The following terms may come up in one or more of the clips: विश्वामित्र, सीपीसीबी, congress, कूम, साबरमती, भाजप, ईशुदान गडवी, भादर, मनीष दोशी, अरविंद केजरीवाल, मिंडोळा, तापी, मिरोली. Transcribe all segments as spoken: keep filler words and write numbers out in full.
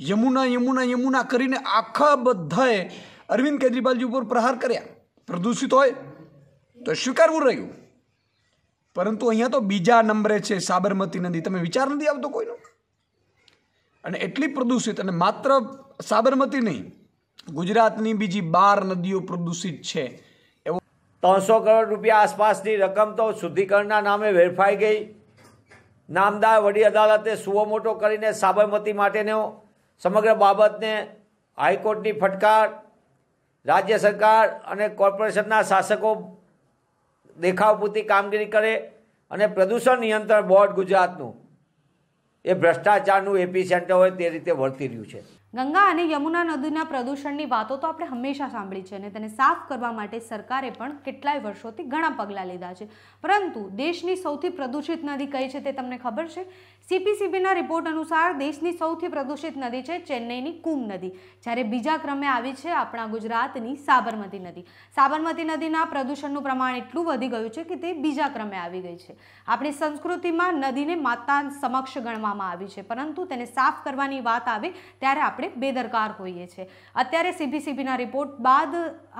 यमुना यमुना यमुना करीने आखा बधाए अरविंद केजरीवालजी पर प्रहार कर्या। प्रदूषित होय तो स्वीकारवू रह्यु, परंतु अहींया तो बीजा नंबरे छे साबरमती नदी। तमे विचार नथी आवतो कोईनो? अने एटली प्रदूषित, अने मात्र साबरमती नहीं, गुजरातनी बीजी बार नदीओ प्रदूषित छे। एवो त्रणसो करोड़ रूपिया आसपासनी रकम तो शुद्धिकरणना नामे वेरफाई गई। नामदार वडी अदालते सुओ मोटो करीने साबरमती माटेनो समग्र बाबतने हाईकोर्टनी फटकार। राज्य सरकार अने कॉर्पोरेशनना शासको देखाव पूरती कामगीरी करे अने प्रदूषण नियंत्रण बोर्ड गुजरातनुं ए भ्रष्टाचारनुं एपिसेंटर होय ते रीते वर्ती रह्युं छे। गंगा अने यमुना नदीना प्रदूषणनी वातो तो आपणे हमेशा सांभळी छे अने तेने साफ करवा माटे सरकारे पण केटलाय वर्षोथी घणा पगला लीधा छे, परंतु देशनी सौथी प्रदूषित नदी कई छे ते तमने खबर छे? सीपीसीबीना रिपोर्ट अनुसार देशनी सौथी प्रदूषित नदी छे चेन्नईनी कूम नदी, ज्यारे बीजा क्रमे आवी छे आपणा गुजरातनी साबरमती नदी। साबरमती नदीना प्रदूषणनुं प्रमाण एटलुं वधी गयुं छे के ते बीजा क्रमे आवी गई छे। आपणी संस्कृतिमां नदीने माता समक्ष गणवामां आवी छे, परंतु तेने साफ करवानी वात आवे त्यारे आपणे बेदरकार होईए छे। अत्यारे सीपीसीबीना रिपोर्ट बाद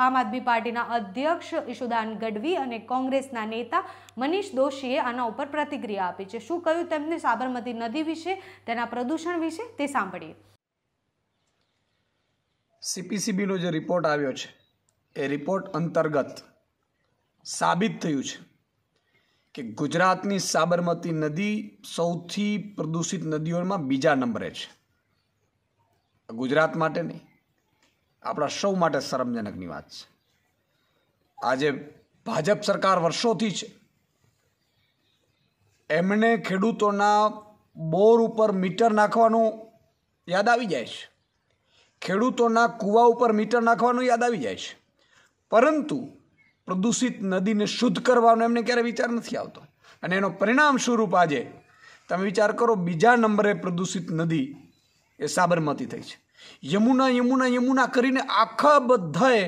आम आदमी पार्टीना अध्यक्ष ईशुदान गडवी अने कांग्रेसना नेता मनीष दोशीए आना उपर प्रतिक्रिया आपी छे। शुं कह्युं तेमणे साबरमती नदी विषे, तेना प्रदूषण विषे ते सांभळीए। सीपीसीबीनो जे रिपोर्ट आव्यो छे ए रिपोर्ट अंतर्गत साबित थयुं छे के गुजरातनी साबरमती नदी सौथी प्रदूषित नदीओमां बीजा नंबरे छे। गुजरात माटे नहीं, आपणा सौ माटे शरमजनकनी वात छे। आजे भाजप सरकार वर्षोथी छे, एमणे खेडूतोना बोर उपर मीटर नाखवानुं याद आवी जाय छे, खेडूतोना कूवा उपर मीटर नाखवानुं याद आवी जाय छे, परंतु प्रदूषित नदीने शुद्ध करवानो एमणे क्यारे विचार नथी आवतो। अने एनो परिणाम स्वरूप आजे तमे विचार करो, बीजा नंबरे प्रदूषित नदी ए साबरमती थई छे। यमुना यमुना यमुना करीने आखा बधाए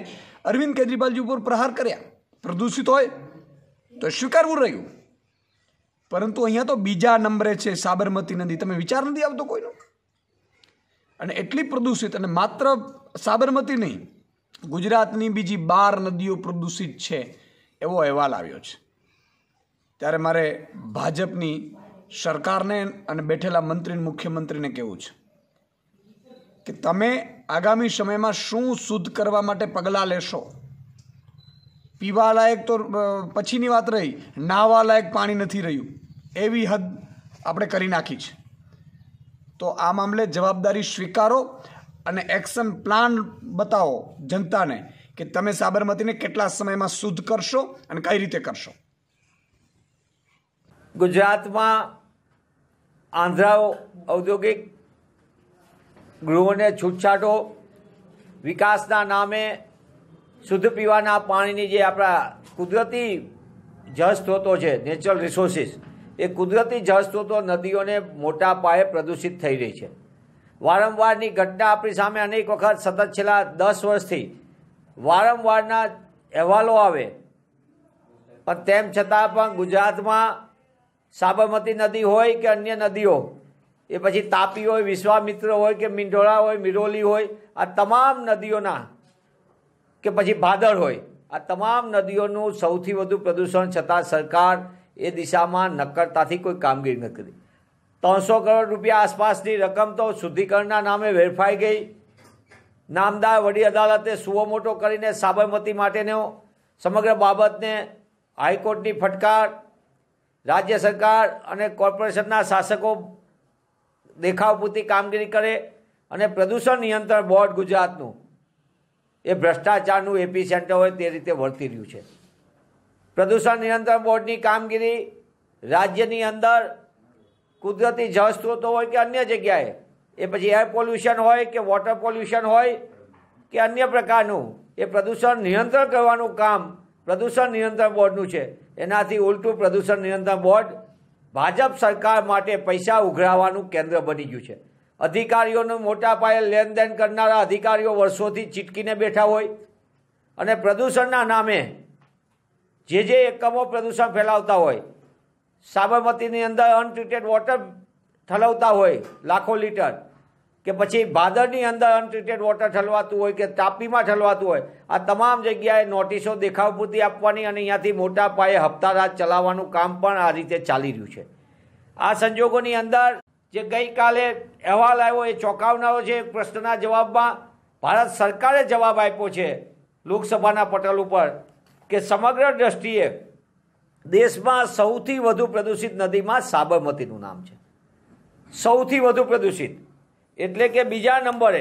अरविंद केजरीवालजी पर प्रहार कर्या। प्रदूषित होय तो स्वीकारवू रह्यु, परंतु अहींया तो बीजा नंबरे छे साबरमती नदी। तमे विचार नथी आवतो कोईनो? अने एटली प्रदूषित, अने मात्र साबरमती नहीं, गुजरातनी बीजी बार नदीओ प्रदूषित छे एवो अहेवाल आव्यो छे। त्यारे मारे भाजपनी सरकारने अने बेठेला मंत्री मुख्यमंत्रीने कहेवुं छे कि तमे आगामी समय में शू शुद्ध करवा माटे पगला लेशो। पीवा लायक तो पछीनी वात रही, नाहवा लायक पाणी नथी रह्यु, एवी हद आपणे करी नाखी छे। तो आ मामले जवाबदारी स्वीकारो अने एक्शन प्लान बताओ जनता ने कि तमे साबरमती ने केटला समय में शुद्ध करशो अने कई रीते करशो। गुजरात में आंध्रा औद्योगिक गृहों ने छूटछाटो, विकासना नामे शुद्ध पीवाना पाणीनी जे आपणा कुदरती जल स्रोतो छे, नेचरल रिसोर्सिस, ए कुदरती जल स्रोतो नदीओने मोटा पाये प्रदूषित थई रही छे। वारंवारनी घटना आपणी सामे अनेक वखत सतत छेल्ला दस वर्षथी वारंवारना अहेवालो आवे, पण तेम छतां पण गुजरातमां साबरमती नदी होय के अन्य नदीओ, ए पछी तापी होय, विश्वामित्र होय के मिंडोळा होय, मिरोली होय, आ तमाम नदीओना के पछी भादर होय, आ तमाम नदीओनुं सौथी वधु प्रदूषण छतां सरकार ए दिशामां नक्करताथी कोई कामगीरी न करी। त्रणसो करोड़ रूपिया आसपासनी रकम तो शुद्धिकरणना नामे वेरफाई गई। नामदार वडी अदालते सुओ मोटो करीने साबरमती माटेनो समग्र बाबतने हाईकोर्टनी फटकार। राज्य सरकार अने कॉर्पोरेशनना शासको देखाव पूरती कामगीरी करे अने प्रदूषण नियंत्रण बोर्ड गुजरातनुं ए भ्रष्टाचारनुं एपिसेंटर होय ते रीते वर्ती रह्युं छे। प्रदूषण नियंत्रण बोर्डनी कामगीरी राज्यनी अंदर कुदरती जल स्रोतो होय के अन्य जग्याए, ए पछी एयर पोल्यूशन होय के वॉटर पोल्यूशन होय के अन्य प्रकारनुं, ए प्रदूषण नियंत्रण करवानुं काम प्रदूषण नियंत्रण बोर्डनुं छे। एनाथी उल्टुं प्रदूषण नियंत्रण बोर्ड भाजप सरकार माटे पैसा उघरावानुं केंद्र बनी गयुं छे। अधिकारीओने मोटा पाये लेनदेन करनारा अधिकारीओ वर्षोथी चीटकीने बेठा होय अने प्रदूषणना नामे जे जे एकमो प्रदूषण फैलावता होय, साबरमतीनी अंदर अनट्रीटेड वॉटर ઠલવતા હોય લાખો લીટર કે પછી ભાદરની અંદર અનટ્રીટેડ વોટર ઠલવાતું હોય કે તાપીમાં ઠલવાતું હોય, આ તમામ જગ્યાએ નોટિસો દેખાવ પૂરતી આપવાની અને અહીંયાથી મોટા પાયે હપ્તારાજ ચલાવવાનું કામ પણ આ રીતે ચાલી રહ્યું છે. આ સંજોગોની અંદર જે ગઈકાલે અહેવાલ આવ્યો એ ચોંકાવનારો છે. એક પ્રશ્નના જવાબમાં ભારત સરકારે જવાબ આપ્યો છે લોકસભાના પટલ ઉપર કે સમગ્ર દ્રષ્ટિએ દેશમાં સૌથી વધુ પ્રદૂષિત નદીમાં સાબરમતીનું નામ છે, સૌથી વધુ પ્રદૂષિત. એટલે કે બીજા નંબરે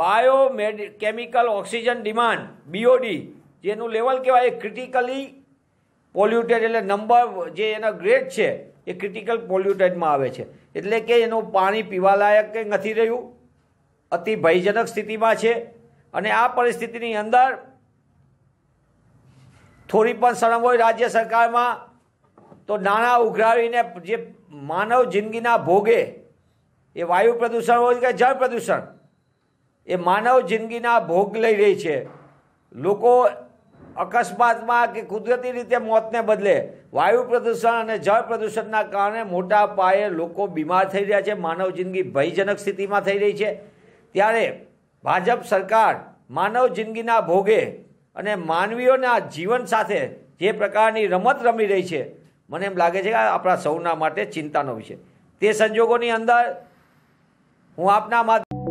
બાયોકેમિકલ ઓક્સિજન ડિમાન્ડ બીઓડી જેનું લેવલ કહેવાય એ ક્રિટિકલી પોલ્યુટેડ, એટલે નંબર જે એનો ગ્રેડ છે એ ક્રિટિકલ પોલ્યુટેડમાં આવે છે. એટલે કે એનું પાણી પીવાલાયક નથી રહ્યું, અતિ ભયજનક સ્થિતિમાં છે. અને આ પરિસ્થિતિની અંદર થોડી પણ શરમ હોય રાજ્ય સરકારમાં તો નાણાં ઉઘરાવીને જે માનવ જિંદગીના ભોગે, એ વાયુ પ્રદૂષણ હોય કે જળ પ્રદૂષણ, એ માનવ જિંદગીના ભોગ લઈ રહી છે. લોકો અકસ્માતમાં કે કુદરતી રીતે મોતને બદલે વાયુ પ્રદૂષણ અને જળ પ્રદૂષણના કારણે મોટા પાયે લોકો બીમાર થઈ રહ્યા છે, માનવ જિંદગી ભયજનક સ્થિતિમાં થઈ રહી છે. ત્યારે ભાજપ સરકાર માનવ જિંદગીના ભોગે અને માનવીઓના જીવન સાથે જે પ્રકારની રમત રમી રહી છે, મને એમ લાગે છે કે આપણા સૌના માટે ચિંતાનો વિષય. તે સંજોગોની અંદર હું આપના માધ્યમ